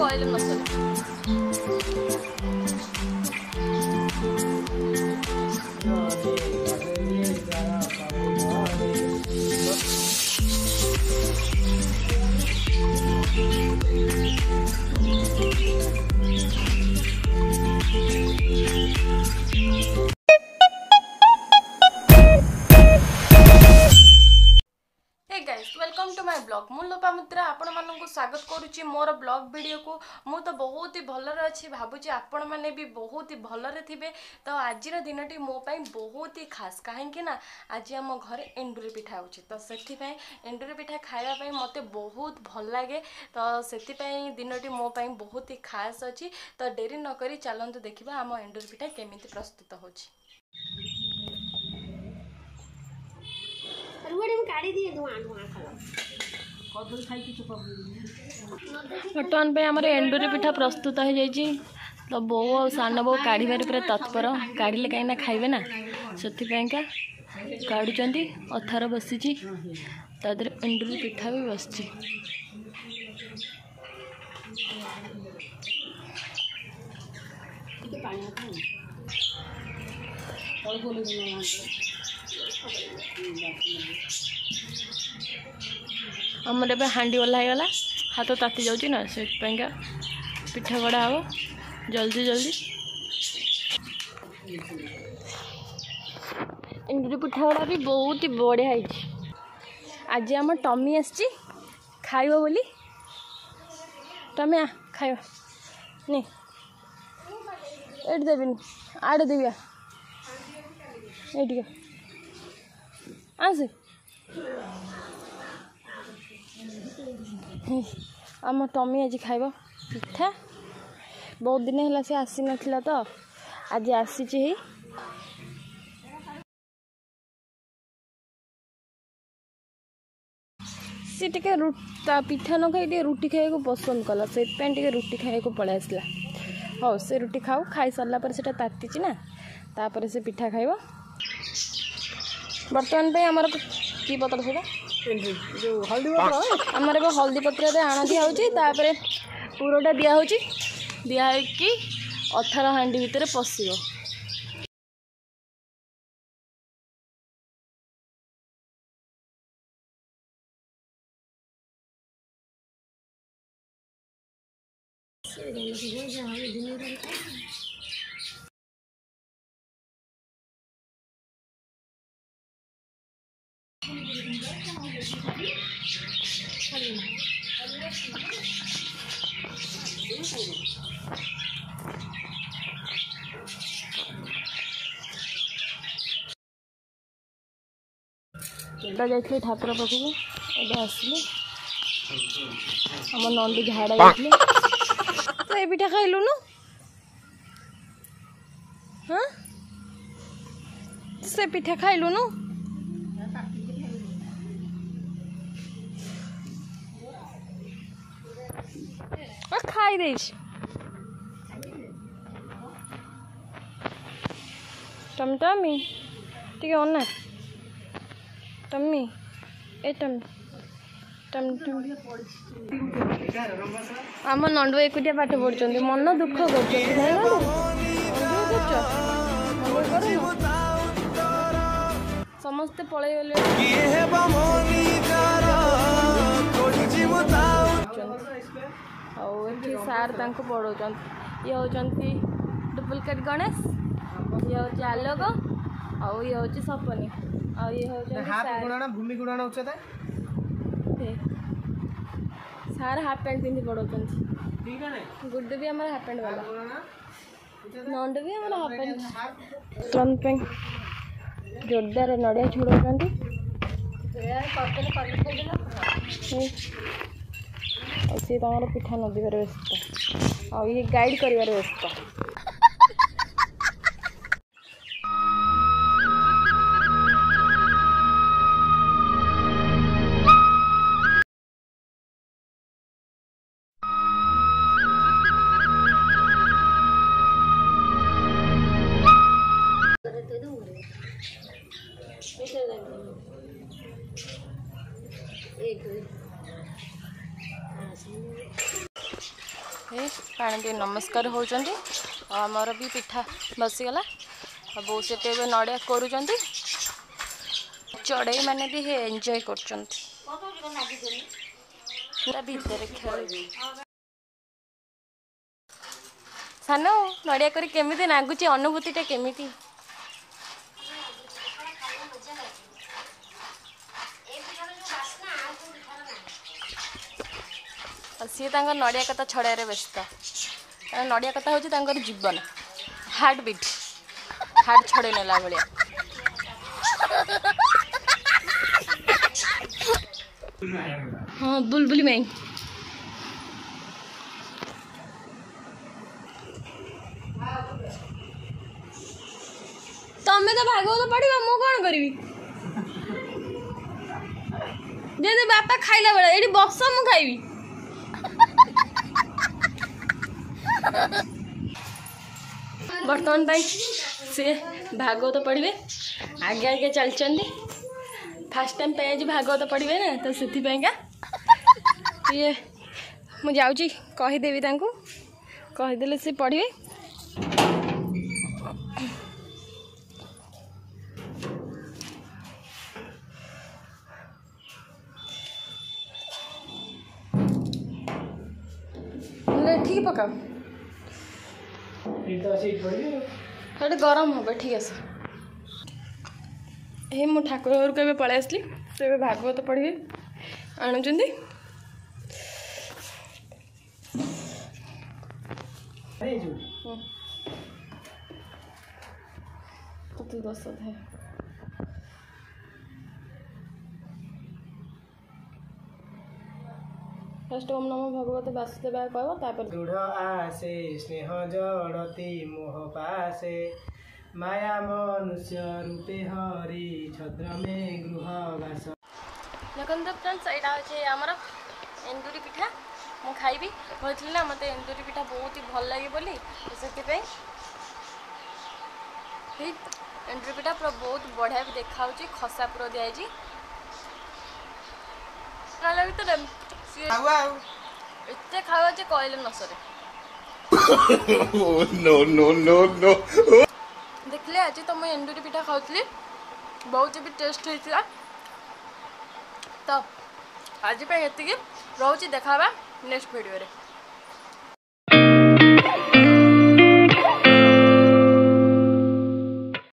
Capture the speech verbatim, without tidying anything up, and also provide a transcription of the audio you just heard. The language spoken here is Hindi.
കോയിലും നമുക്ക് मुद्रा आपण मानक स्वागत करुच्ची मोर ब्लॉग वीडियो को मु तो बहुत ही भलर अच्छी भावुँ आपण मैंने भी बहुत ही भलर थे। तो आज दिन टी मो पाई बहुत ही खास कहीं ना आज आम घर एंडुरी पिठा हो तो से एंडुरी पिठा खायापी मत बहुत भल लगे तो से दिन टी मो पाई बहुत ही खास अच्छी। तो डेरी नक चलतु देखा आम एंडुरी पिठा केमी प्रस्तुत हो बर्तमान पर एंडुरी पिठा प्रस्तुत हो जाइए। तो बो आ सान बो काढ़ी पूरा तत्पर काढ़ी कहीं खाइबे ना से काढ़ुंट अथार बसी तादर एंडुरी पिठा भी बस आमर ए हाँडी ओला होगा हाथ ताती जाऊँ ना से पिठा गड़ा हे जल्दी जल्दी एंडुरी पिठा गड़ा भी बहुत ही बढ़िया है। आज आम टमी आसी खाइब बोली टमी आ खाइब नहीं ये देवी आड़े देवी ये आस आम टमी आज खाइब पिठा बहुत दिन है सी आसी ना तो आज आसी सी टे पिठा न खाई रुटी खाया पसंद कला से रुटी खाया पलि आसला हाँ से रुटी खाऊ खाई सरला से ताती ना तापर से पिठा खाइब। बर्तमान पे आमर की पत्र से जो हल्दी पत्र आमर ए हल्दी पत्र आण दिया तापर पूरटा दिया दिहकी अठार हाँ भर पशि जाइए ठाकुर पाखक एवं आसलि आम नंदी झाड़ा जाइए तो ये पिठा खाइलुन हाँ से पिठा खाइलुन खाई दे टमटमी ठीक है टमी ए टम टम आम नंडू एकुटिया पाठ पढ़ुं मन दुख कर समस्ते पलैगले आठ सार पढ़ा ये हूँ डुप्लिकेट गणेश ये हूँ आलोक आउ ये हूँ सपनी भूमि गुणाण उच्चता सार हाफ पैंट पिंधि पढ़ा गुड्डू भी आम हाफ पैंट वाला नंड भी आम हाफ पैंट लंग पैंट जोरदार नड़िया छोड़ सी तमाम पिठा नदी व्यस्त आ ये गाइड कर व्यस्त। पाणी नमस्कार होती मोर भी पिठा बसीगला बो से नड़िया कर चढ़ई मैंने भी एंजॉय कर सान नड़िया करमी नागुच अनुभूतिटा केमी सी नड़िया कथा छड़े व्यस्त नड़िया कथा हूँ जीवन हार्ट बीट हार्ट छड़े नाला भाया हाँ बुलबुली माई तमें तो भागो तो पड़ो मु कौन करी दे बापा खाइला बेला ये बस मु खाइबी बर्तमान से भागवत पढ़वे आगे आगे चलती फास्ट टाइम पे आज भागवत पढ़वे ना तो से ये मुझे कहीदेवी कहीदेले सी पढ़वे ठीक पकाओ हेटे गरम हम ठीक है मो ठाकुर घर को पलि आसली तो ये भागवत पढ़े आणुच दस था फर्स्ट ओम नमो भगवते वासुदेवाय कहबो तापर दृढ़ आसे स्नेह जड़ती मोह पासे माया मनुष्य रूपे हरि छद्र में गृह वास लगन द फ्रेंड्स एटा होचे हमर एंदुरी पिठा मु खाइबी होइथिल ना मते एंदुरी पिठा बहुत ही भल लागे बोली सेति पे एंदुरी पिठा पूरा बहुत बढ़िया भी देखा होची खसा पूरा दिया जी काला भी तो इतने खावा जे कहले न सरे नो नो नो नो देखले आज तो मैं एंदुरी पिठा खाउतली बहुत भी टेस्ट होइतिला तो आज पे हेती के रहउची देखाबा नेक्स्ट वीडियो रे।